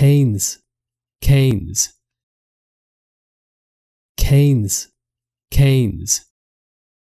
Canes, canes, canes, canes.